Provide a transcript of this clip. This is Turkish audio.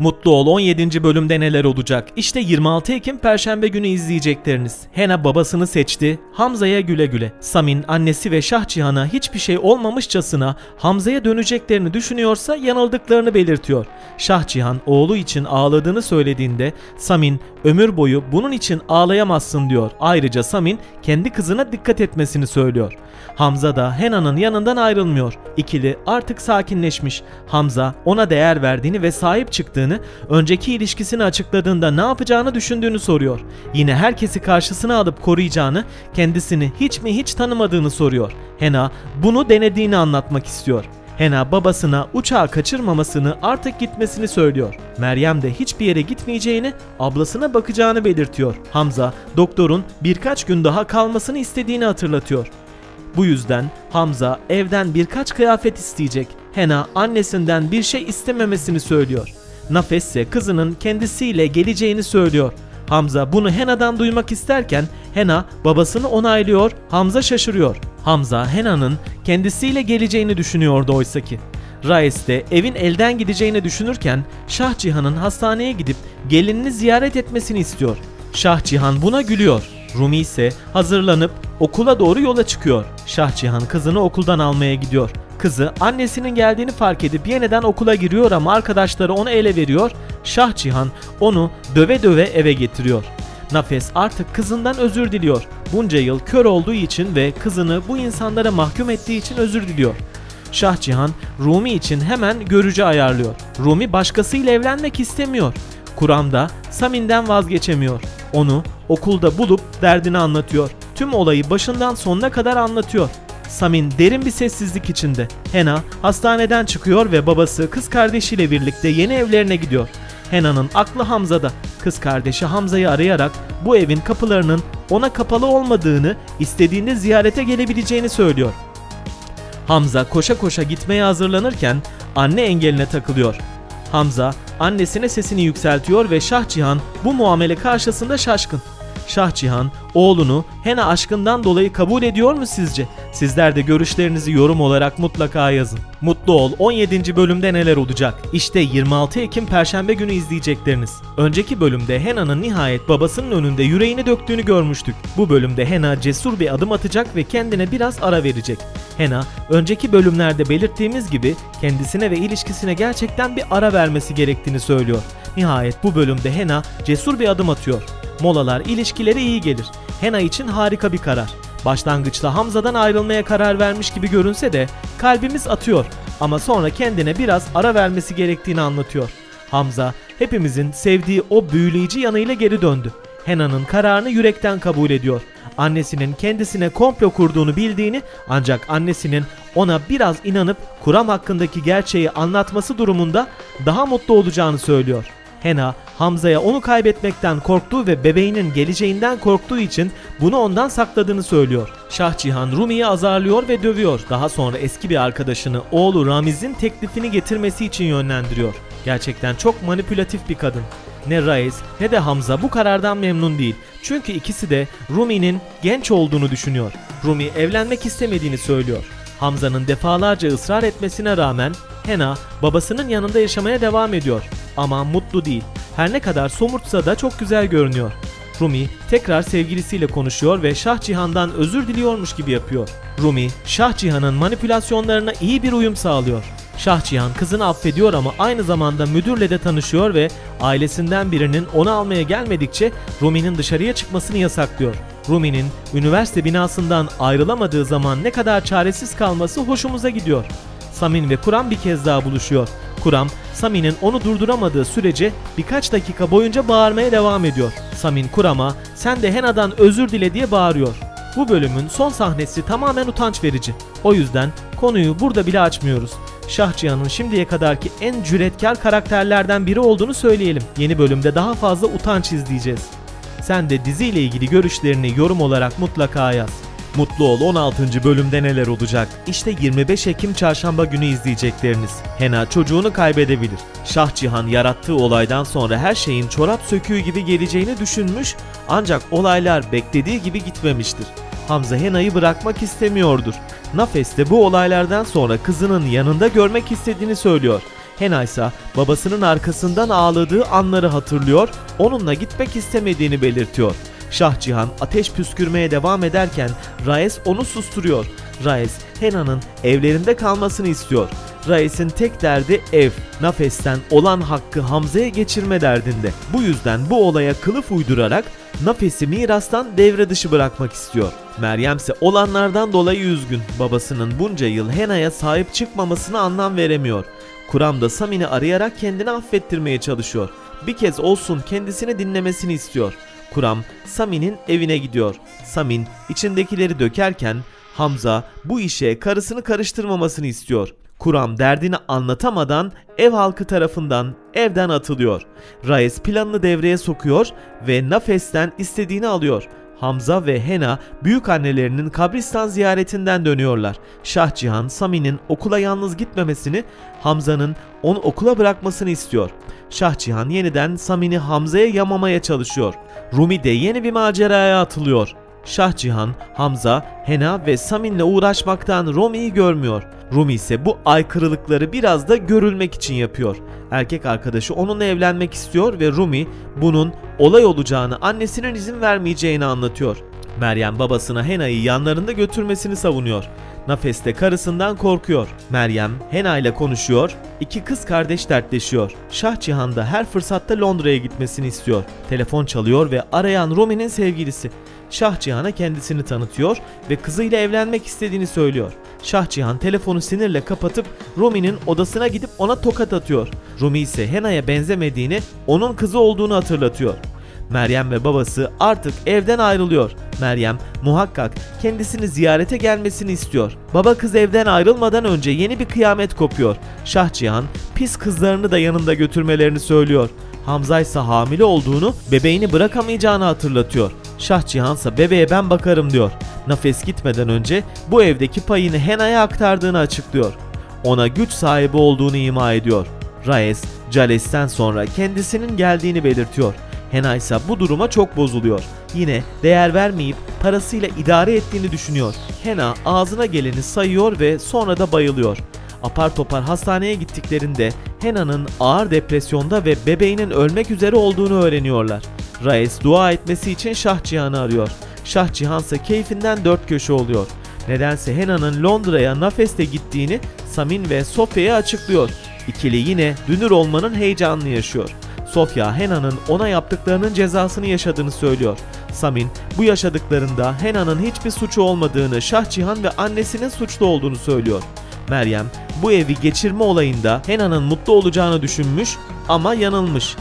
Mutlu Ol 17. bölümde neler olacak? İşte 26 Ekim Perşembe günü izleyecekleriniz. Hena babasını seçti, Hamza'ya güle güle. Samin annesi ve Şah Cihan'a hiçbir şey olmamışçasına Hamza'ya döneceklerini düşünüyorsa yanıldıklarını belirtiyor. Şah Cihan oğlu için ağladığını söylediğinde Samin ömür boyu bunun için ağlayamazsın diyor. Ayrıca Samin kendi kızına dikkat etmesini söylüyor. Hamza da Hena'nın yanından ayrılmıyor. İkili artık sakinleşmiş. Hamza ona değer verdiğini ve sahip çıktığını, önceki ilişkisini açıkladığında ne yapacağını düşündüğünü soruyor. Yine herkesi karşısına alıp koruyacağını, kendisini hiç mi hiç tanımadığını soruyor. Hena bunu denediğini anlatmak istiyor. Hena babasına uçağı kaçırmamasını, artık gitmesini söylüyor. Meryem de hiçbir yere gitmeyeceğini, ablasına bakacağını belirtiyor. Hamza doktorun birkaç gün daha kalmasını istediğini hatırlatıyor. Bu yüzden Hamza evden birkaç kıyafet isteyecek. Hena annesinden bir şey istememesini söylüyor. Nafes ise kızının kendisiyle geleceğini söylüyor. Hamza bunu Hena'dan duymak isterken Hena babasını onaylıyor, Hamza şaşırıyor. Hamza Hena'nın kendisiyle geleceğini düşünüyordu oysaki. Rais de evin elden gideceğini düşünürken Şah Cihan'ın hastaneye gidip gelinini ziyaret etmesini istiyor. Şah Cihan buna gülüyor. Rumi ise hazırlanıp okula doğru yola çıkıyor. Şah Cihan kızını okuldan almaya gidiyor. Kızı annesinin geldiğini fark edip yeniden okula giriyor ama arkadaşları onu ele veriyor. Şah Cihan onu döve döve eve getiriyor. Nafes artık kızından özür diliyor. Bunca yıl kör olduğu için ve kızını bu insanlara mahkum ettiği için özür diliyor. Şah Cihan Rumi için hemen görücü ayarlıyor. Rumi başkasıyla evlenmek istemiyor. Kuram da Samin'den vazgeçemiyor. Onu okulda bulup derdini anlatıyor. Tüm olayı başından sonuna kadar anlatıyor. Samin derin bir sessizlik içinde. Hena hastaneden çıkıyor ve babası kız kardeşiyle birlikte yeni evlerine gidiyor. Hena'nın aklı Hamza'da. Kız kardeşi Hamza'yı arayarak bu evin kapılarının ona kapalı olmadığını, istediğinde ziyarete gelebileceğini söylüyor. Hamza koşa koşa gitmeye hazırlanırken anne engeline takılıyor. Hamza annesine sesini yükseltiyor ve Şah Cihan bu muamele karşısında şaşkın. Şah Cihan oğlunu Hena aşkından dolayı kabul ediyor mu sizce? Sizler de görüşlerinizi yorum olarak mutlaka yazın. Mutlu Ol 17. bölümde neler olacak? İşte 26 Ekim Perşembe günü izleyecekleriniz. Önceki bölümde Hena'nın nihayet babasının önünde yüreğini döktüğünü görmüştük. Bu bölümde Hena cesur bir adım atacak ve kendine biraz ara verecek. Hena önceki bölümlerde belirttiğimiz gibi kendisine ve ilişkisine gerçekten bir ara vermesi gerektiğini söylüyor. Nihayet bu bölümde Hena cesur bir adım atıyor. Molalar ilişkileri iyi gelir. Hena için harika bir karar. Başlangıçta Hamza'dan ayrılmaya karar vermiş gibi görünse de kalbimiz atıyor ama sonra kendine biraz ara vermesi gerektiğini anlatıyor. Hamza hepimizin sevdiği o büyüleyici yanıyla geri döndü. Hena'nın kararını yürekten kabul ediyor. Annesinin kendisine komplo kurduğunu bildiğini ancak annesinin ona biraz inanıp Kuram hakkındaki gerçeği anlatması durumunda daha mutlu olacağını söylüyor. Hena, Hamza'ya onu kaybetmekten korktuğu ve bebeğinin geleceğinden korktuğu için bunu ondan sakladığını söylüyor. Şah Cihan Rumi'yi azarlıyor ve dövüyor. Daha sonra eski bir arkadaşını, oğlu Ramiz'in teklifini getirmesi için yönlendiriyor. Gerçekten çok manipülatif bir kadın. Ne Rais ne de Hamza bu karardan memnun değil. Çünkü ikisi de Rumi'nin genç olduğunu düşünüyor. Rumi evlenmek istemediğini söylüyor. Hamza'nın defalarca ısrar etmesine rağmen Hena babasının yanında yaşamaya devam ediyor. Ama mutlu değil. Her ne kadar somurtsa da çok güzel görünüyor. Rumi tekrar sevgilisiyle konuşuyor ve Şah Cihan'dan özür diliyormuş gibi yapıyor. Rumi, Şah Cihan'ın manipülasyonlarına iyi bir uyum sağlıyor. Şah Cihan kızını affediyor ama aynı zamanda müdürle de tanışıyor ve ailesinden birinin onu almaya gelmedikçe Rumi'nin dışarıya çıkmasını yasaklıyor. Rumi'nin üniversite binasından ayrılamadığı zaman ne kadar çaresiz kalması hoşumuza gidiyor. Samin ve Kuram bir kez daha buluşuyor. Kuram, Samin'in onu durduramadığı sürece birkaç dakika boyunca bağırmaya devam ediyor. Samin Kuram'a "Sen de Hena'dan özür dile" diye bağırıyor. Bu bölümün son sahnesi tamamen utanç verici. O yüzden konuyu burada bile açmıyoruz. Şah Cihan'ın şimdiye kadarki en cüretkar karakterlerden biri olduğunu söyleyelim. Yeni bölümde daha fazla utanç izleyeceğiz. Sen de diziyle ilgili görüşlerini yorum olarak mutlaka yaz. Mutlu Ol 16. bölümde neler olacak? İşte 25 Ekim Çarşamba günü izleyecekleriniz. Hena çocuğunu kaybedebilir. Şah Cihan yarattığı olaydan sonra her şeyin çorap söküğü gibi geleceğini düşünmüş ancak olaylar beklediği gibi gitmemiştir. Hamza Hena'yı bırakmak istemiyordur. Nafes de bu olaylardan sonra kızının yanında görmek istediğini söylüyor. Hena ise babasının arkasından ağladığı anları hatırlıyor, onunla gitmek istemediğini belirtiyor. Şah Cihan ateş püskürmeye devam ederken Rais onu susturuyor. Rais, Hena'nın evlerinde kalmasını istiyor. Rais'in tek derdi ev. Nafes'ten olan hakkı Hamza'ya geçirme derdinde. Bu yüzden bu olaya kılıf uydurarak Nafes'i mirastan devre dışı bırakmak istiyor. Meryem ise olanlardan dolayı üzgün. Babasının bunca yıl Hena'ya sahip çıkmamasına anlam veremiyor. Kuram da Samin'i arayarak kendini affettirmeye çalışıyor. Bir kez olsun kendisini dinlemesini istiyor. Kuram, Samin'in evine gidiyor. Samin içindekileri dökerken Hamza bu işe karısını karıştırmamasını istiyor. Kuram derdini anlatamadan ev halkı tarafından evden atılıyor. Rais planını devreye sokuyor ve Nafes'ten istediğini alıyor. Hamza ve Hena büyükannelerinin kabristan ziyaretinden dönüyorlar. Şah Cihan Samin'in okula yalnız gitmemesini, Hamza'nın onu okula bırakmasını istiyor. Şah Cihan yeniden Samin'i Hamza'ya yamamaya çalışıyor. Rumi de yeni bir maceraya atılıyor. Şah Cihan, Hamza, Hena ve Samin'le uğraşmaktan Rumi'yi görmüyor. Rumi ise bu aykırılıkları biraz da görülmek için yapıyor. Erkek arkadaşı onunla evlenmek istiyor ve Rumi bunun olay olacağını annesinin izin vermeyeceğini anlatıyor. Meryem babasına Hena'yı yanlarında götürmesini savunuyor. Nafes de karısından korkuyor. Meryem Hena ile konuşuyor, iki kız kardeş dertleşiyor. Şah Cihan da her fırsatta Londra'ya gitmesini istiyor. Telefon çalıyor ve arayan Rumi'nin sevgilisi. Şah Cihan'a kendisini tanıtıyor ve kızıyla evlenmek istediğini söylüyor. Şah Cihan telefonu sinirle kapatıp Rumi'nin odasına gidip ona tokat atıyor. Rumi ise Hena'ya benzemediğini, onun kızı olduğunu hatırlatıyor. Meryem ve babası artık evden ayrılıyor. Meryem muhakkak kendisini ziyarete gelmesini istiyor. Baba kız evden ayrılmadan önce yeni bir kıyamet kopuyor. Şah Cihan pis kızlarını da yanında götürmelerini söylüyor. Hamza ise hamile olduğunu, bebeğini bırakamayacağını hatırlatıyor. Şah Cihan ise bebeğe ben bakarım diyor. Nafes gitmeden önce bu evdeki payını Hena'ya aktardığını açıklıyor. Ona güç sahibi olduğunu ima ediyor. Rais, Cales'ten sonra kendisinin geldiğini belirtiyor. Hena ise bu duruma çok bozuluyor. Yine değer vermeyip parasıyla idare ettiğini düşünüyor. Hena ağzına geleni sayıyor ve sonra da bayılıyor. Apar topar hastaneye gittiklerinde Hena'nın ağır depresyonda ve bebeğinin ölmek üzere olduğunu öğreniyorlar. Rais dua etmesi için Şah Cihan'ı arıyor. Şah Cihan ise keyfinden dört köşe oluyor. Nedense Hena'nın Londra'ya Nafes'le gittiğini Samin ve Sophia'ya açıklıyor. İkili yine dünür olmanın heyecanını yaşıyor. Sophia, Hena'nın ona yaptıklarının cezasını yaşadığını söylüyor. Samin, bu yaşadıklarında Hena'nın hiçbir suçu olmadığını, Şah Cihan ve annesinin suçlu olduğunu söylüyor. Meryem, bu evi geçirme olayında Hena'nın mutlu olacağını düşünmüş ama yanılmış.